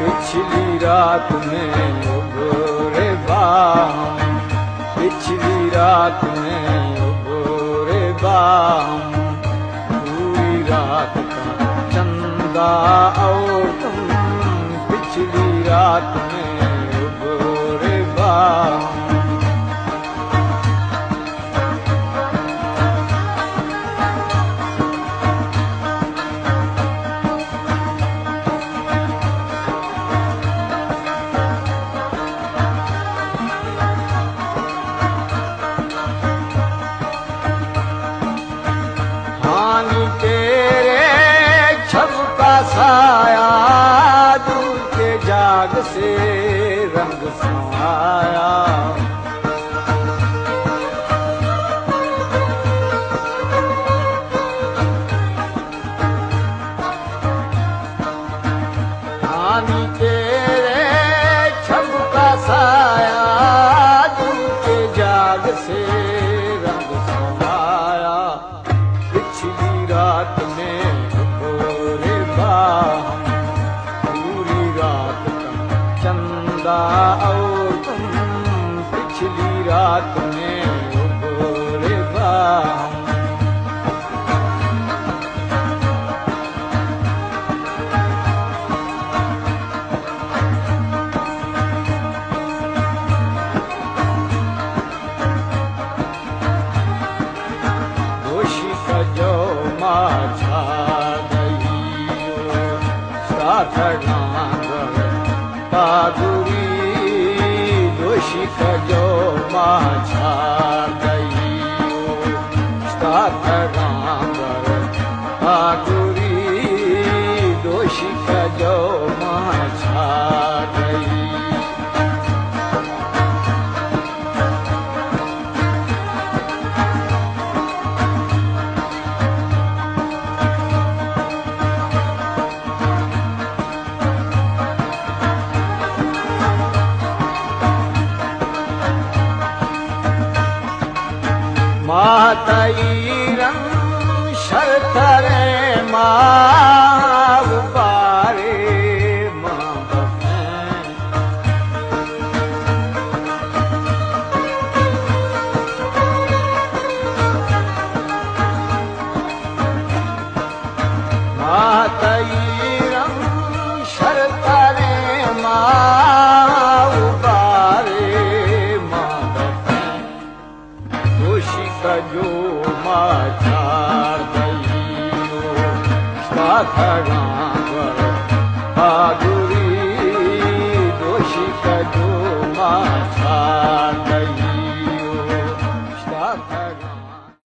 पिछली रात में ओ गोरे बाम, पिछली रात में ओ गोरे बाम, पूरी रात का चंदा और तुम। पिछली रात में ओ गोरे बाम, से रंग समाया आनी तेरे छब का साया, दूर के जाग से रंग समाया। पिछली रात में गोरे बाम, पूरी रात और तुम। पिछली रात में ओ गोरे बाम, दोषी का जो माझा गई दूरी, दोषी का जो माझा गई दूरी, दोषी का जो माझा गई। मातई रंग शरतरे माँ बारे माँ बहन, मातई रंग शरतरे माँ बारे माँ बहन, दोषी का जो माझा गई दूरी, दोषी का जो माझा